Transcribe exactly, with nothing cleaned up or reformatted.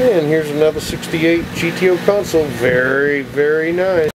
And here's another sixty-eight G T O console. Very, very nice.